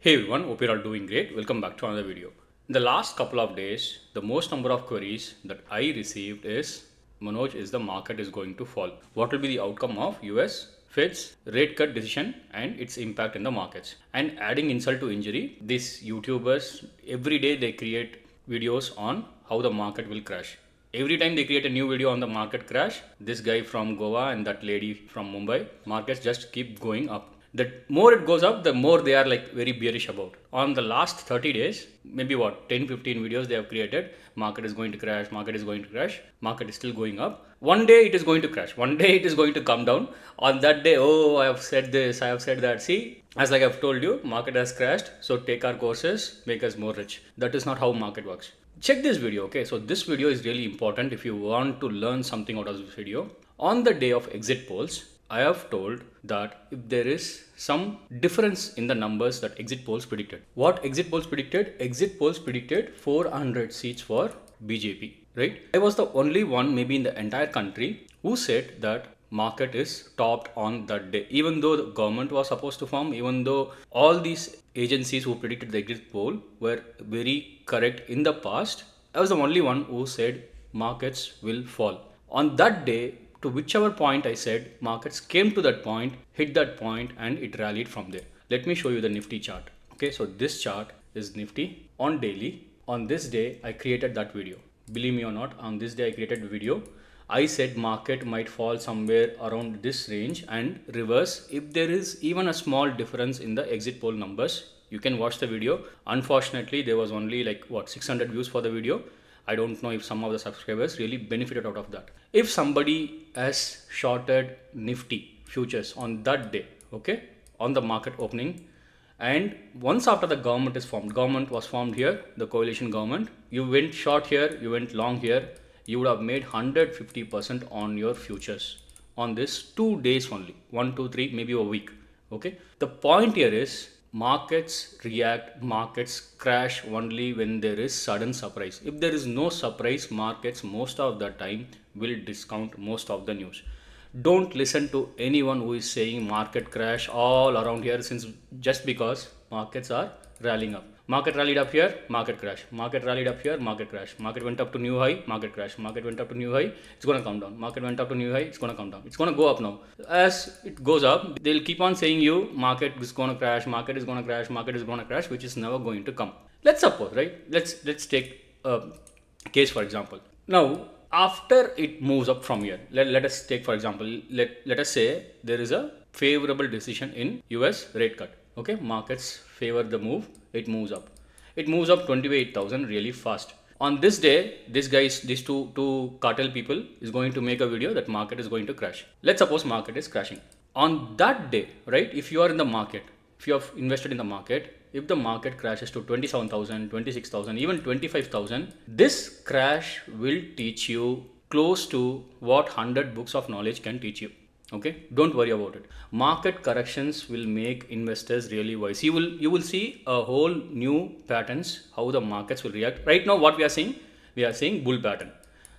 Hey everyone, hope you're all doing great. Welcome back to another video. In the last couple of days, the most number of queries that I received is, Manoj, is the market is going to fall? What will be the outcome of U.S. Fed's rate cut decision and its impact in the markets? And adding insult to injury, these YouTubers, every day they create videos on how the market will crash. Every time they create a new video on the market crash, this guy from Goa and that lady from Mumbai, markets just keep going up. The more it goes up, the more they are like very bearish about. On the last 30 days, maybe what, 10-15 videos they have created, market is going to crash, market is going to crash, market is still going up. One day it is going to crash, one day it is going to come down. On that day, oh, I have said this, I have said that. See, as like I've told you, market has crashed, so take our courses, make us more rich. That is not how market works. Check this video, okay? So this video is really important if you want to learn something out of this video. On the day of exit polls, I have told that if there is some difference in the numbers that exit polls predicted. What exit polls predicted? Exit polls predicted 400 seats for BJP, right? I was the only one maybe in the entire country who said that market is topped on that day. Even though the government was supposed to form, even though all these agencies who predicted the exit poll were very correct in the past, I was the only one who said markets will fall. On that day, to whichever point I said, markets came to that point, hit that point, and it rallied from there. Let me show you the Nifty chart. Okay, so this chart is Nifty on daily. On this day, I created that video. Believe me or not, on this day I created a video. I said market might fall somewhere around this range and reverse. If there is even a small difference in the exit poll numbers, you can watch the video. Unfortunately, there was only like what, 600 views for the video. I don't know if some of the subscribers really benefited out of that. If somebody has shorted Nifty futures on that day, okay, on the market opening, and once after the government is formed, government was formed here, the coalition government, you went short here, you went long here, you would have made 150% on your futures on this 2 days only, 1, 2, 3, maybe a week, okay? The point here is, markets react, markets crash only when there is sudden surprise. If there is no surprise, markets most of the time will discount most of the news. Don't listen to anyone who is saying market crash all around here, since just because markets are rallying up. Market rallied up here, market crash. Market rallied up here, market crash. Market went up to new high, market crash. Market went up to new high, it's going to come down. Market went up to new high, it's going to come down. It's going to go up now. As it goes up, they'll keep on saying you, market is going to crash, market is going to crash, market is going to crash, which is never going to come. Let's suppose, right? Let's take a case for example. Now, after it moves up from here, let us take for example, let us say there is a favorable decision in US rate cut. Okay, markets favor the move, it moves up. It moves up 28,000 really fast. On this day, this guys, these two cartel people is going to make a video that market is going to crash. Let's suppose market is crashing. On that day, right, if you are in the market, if you have invested in the market, if the market crashes to 27,000, 26,000, even 25,000, this crash will teach you close to what 100 books of knowledge can teach you. Okay, don't worry about it. Market corrections will make investors really wise. You will see a whole new patterns, how the markets will react. Right now, what we are seeing bull pattern.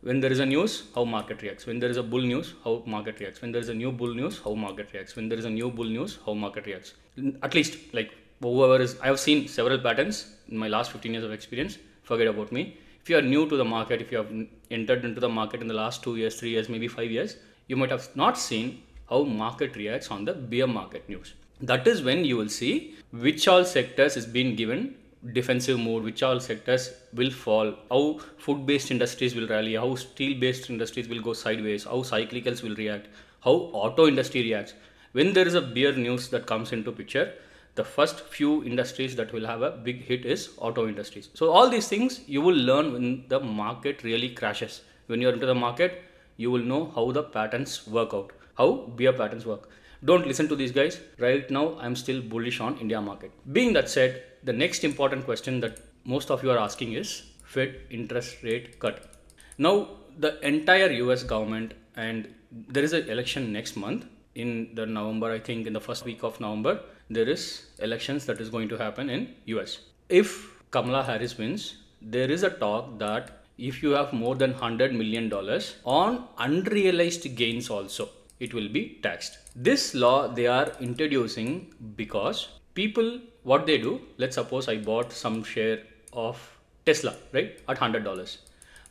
When there is a news, how market reacts. When there is a bull news, how market reacts. When there is a new bull news, how market reacts. When there is a new bull news, how market reacts. At least like whoever is, I have seen several patterns in my last 15 years of experience. Forget about me. If you are new to the market, if you have entered into the market in the last 2 years, 3 years, maybe 5 years, you might have not seen how market reacts on the bear market news. That is when you will see which all sectors is being given defensive mode, which all sectors will fall, how food-based industries will rally, how steel-based industries will go sideways, how cyclicals will react, how auto industry reacts. When there is a bear news that comes into picture, the first few industries that will have a big hit is auto industries. So all these things you will learn when the market really crashes. When you are into the market, you will know how the patterns work out, how bear patterns work. Don't listen to these guys. Right now, I'm still bullish on India market. Being that said, the next important question that most of you are asking is Fed interest rate cut. Now, the entire US government, and there is an election next month in the November, I think in the first week of November, there is elections that is going to happen in US. If Kamala Harris wins, there is a talk that if you have more than $100 million on unrealized gains also, it will be taxed. This law they are introducing because people what they do, let's suppose I bought some share of Tesla, right, at $100.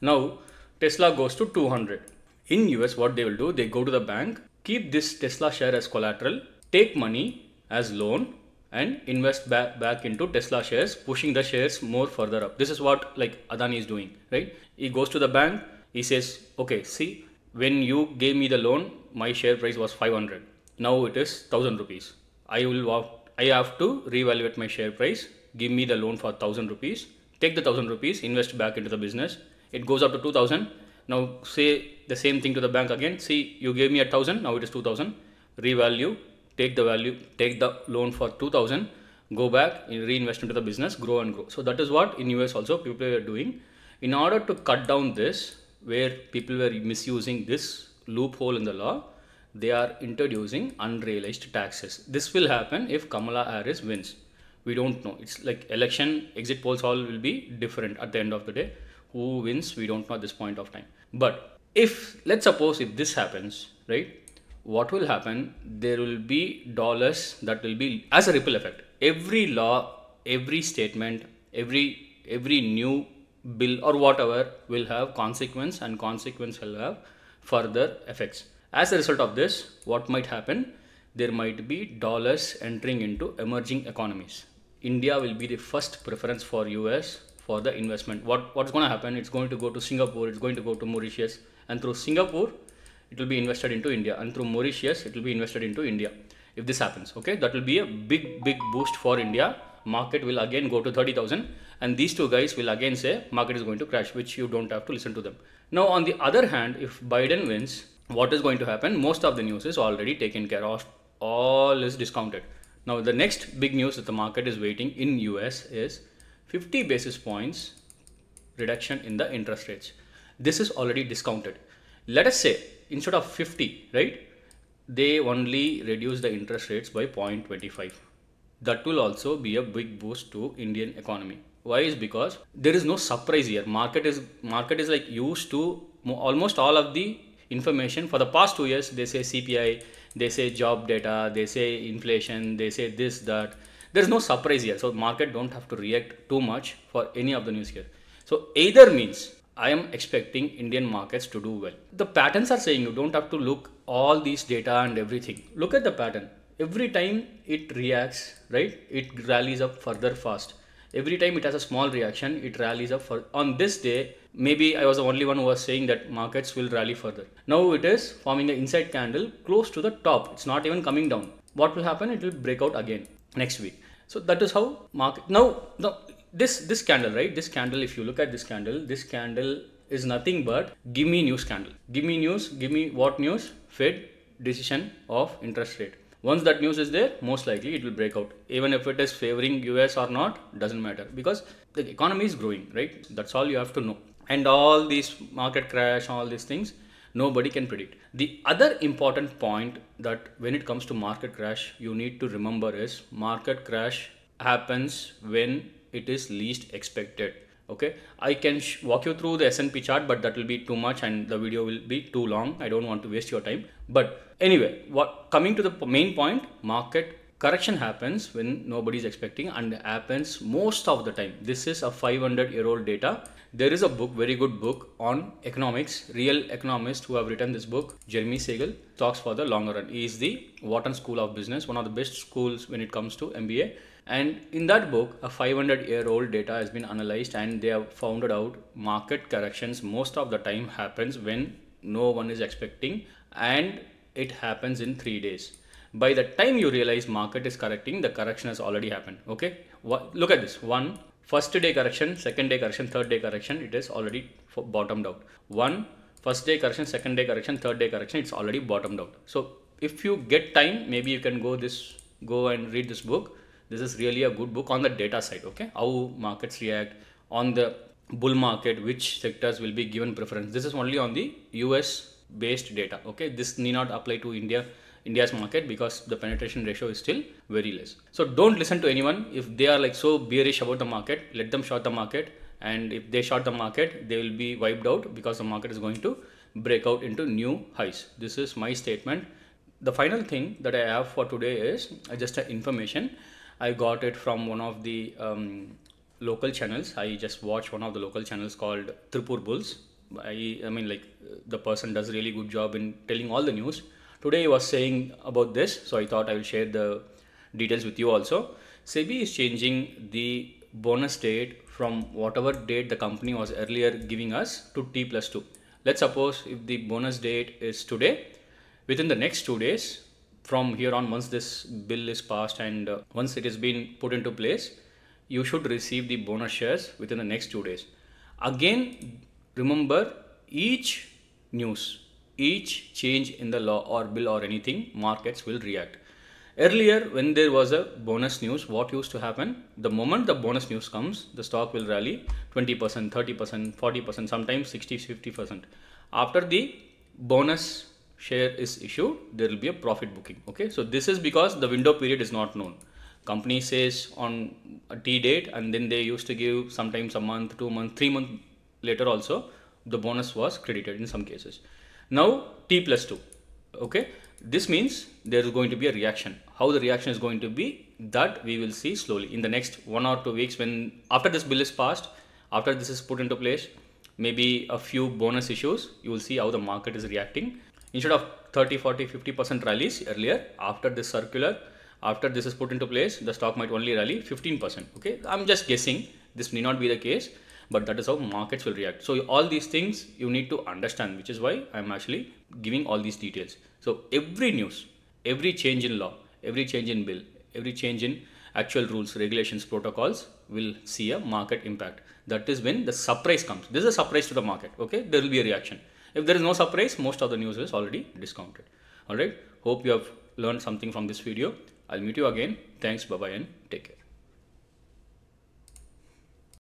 Now Tesla goes to 200. In US, what they will do, they go to the bank, keep this Tesla share as collateral, take money as loan and invest back into Tesla shares, pushing the shares more further up. This is what like Adani is doing, right? He goes to the bank, he says, okay, see, when you gave me the loan, my share price was 500. Now it is 1000 rupees. I have to reevaluate my share price. Give me the loan for 1000 rupees. Take the 1000 rupees, invest back into the business. It goes up to 2000. Now say the same thing to the bank again. See, you gave me 1000. Now it is 2000. Revalue. Take the value, take the loan for 2000, go back and reinvest into the business, grow and grow. So that is what in US also people were doing. In order to cut down this, where people were misusing this loophole in the law, they are introducing unrealized taxes. This will happen if Kamala Harris wins. We don't know. It's like election, exit polls all will be different at the end of the day. Who wins, we don't know at this point of time. But if, let's suppose if this happens, right? What will happen, there will be dollars that will be as a ripple effect. Every law, every statement, every new bill or whatever will have consequence, and consequence will have further effects. As a result of this, what might happen, there might be dollars entering into emerging economies. India will be the first preference for US for the investment. What's going to happen, it's going to go to Singapore, it's going to go to Mauritius, and through Singapore it will be invested into India, and through Mauritius, it will be invested into India. If this happens, okay, that will be a big, big boost for India. Market will again go to 30,000, and these two guys will again say market is going to crash, which you don't have to listen to them. Now, on the other hand, if Biden wins, what is going to happen? Most of the news is already taken care of. All is discounted. Now, the next big news that the market is waiting in US is 50 basis points reduction in the interest rates. This is already discounted. Let us say, instead of 50, right, they only reduce the interest rates by 0.25. That will also be a big boost to Indian economy. Why? Is because there is no surprise here. Market is like used to almost all of the information for the past 2 years. They say CPI, they say job data, they say inflation, they say this, that. There's no surprise here. So market don't have to react too much for any of the news here. So either means, I am expecting Indian markets to do well. The patterns are saying you don't have to look all these data and everything. Look at the pattern. Every time it reacts, right, it rallies up further fast. Every time it has a small reaction, it rallies up. On this day, maybe I was the only one who was saying that markets will rally further. Now it is forming an inside candle close to the top. It's not even coming down. What will happen? It will break out again next week. So that is how market. Now this candle, right? This candle, if you look at this candle is nothing but give me news candle. Give me news. Give me what news? Fed decision of interest rate. Once that news is there, most likely it will break out. Even if it is favoring US or not, doesn't matter, because the economy is growing, right? That's all you have to know. And all these market crash, all these things, nobody can predict. The other important point that when it comes to market crash, you need to remember is market crash happens when it is least expected. Okay, I can walk you through the S&P chart, but that will be too much and the video will be too long. I don't want to waste your time. But anyway, coming to the main point, market correction happens when nobody is expecting, and happens most of the time. This is a 500-year-old data. There is a book, very good book on economics, real economists who have written this book. Jeremy Siegel talks for the longer run. He is the Wharton School of Business, one of the best schools when it comes to MBA. And in that book, a 500-year-old data has been analyzed, and they have found out market corrections most of the time happens when no one is expecting, and it happens in 3 days. By the time you realize market is correcting, the correction has already happened. Okay, look at this. One, first day correction, second day correction, third day correction, it is already bottomed out. One, first day correction, second day correction, third day correction, it's already bottomed out. So if you get time, maybe you can go and read this book. This is really a good book on the data side, okay? How markets react on the bull market, which sectors will be given preference. This is only on the US based data, okay? This need not apply to India's market, because the penetration ratio is still very less. So don't listen to anyone. If they are like so bearish about the market, let them short the market. And if they short the market, they will be wiped out, because the market is going to break out into new highs. This is my statement. The final thing that I have for today is just an information. I got it from one of the local channels. I just watched one of the local channels called Tripur Bulls. I mean, like, the person does a really good job in telling all the news. Today he was saying about this, so I thought I will share the details with you also. SEBI is changing the bonus date from whatever date the company was earlier giving us to T+2. Let's suppose if the bonus date is today, within the next 2 days from here on, once this bill is passed and once it has been put into place, you should receive the bonus shares within the next 2 days. Again, remember, each news, each change in the law or bill or anything, markets will react. Earlier, when there was a bonus news, what used to happen? The moment the bonus news comes, the stock will rally 20%, 30%, 40%, sometimes 60, 50%. After the bonus share is issued, there will be a profit booking. Okay, so this is because the window period is not known. Company says on a T date, and then they used to give sometimes a month, 2 months, 3 months later also, the bonus was credited in some cases. Now T+2. Okay, this means there is going to be a reaction. How the reaction is going to be, that we will see slowly in the next 1 or 2 weeks. When after this bill is passed, after this is put into place, maybe a few bonus issues, you will see how the market is reacting. Instead of 30, 40, 50% rallies earlier, after this circular, after this is put into place, the stock might only rally 15%. Okay, I'm just guessing. This may not be the case, but that is how markets will react. So all these things you need to understand, which is why I'm actually giving all these details. So every news, every change in law, every change in bill, every change in actual rules, regulations, protocols will see a market impact. That is when the surprise comes. This is a surprise to the market. Okay, there will be a reaction. If there is no surprise, most of the news is already discounted. All right. Hope you have learned something from this video. I'll meet you again. Thanks. Bye-bye and take care.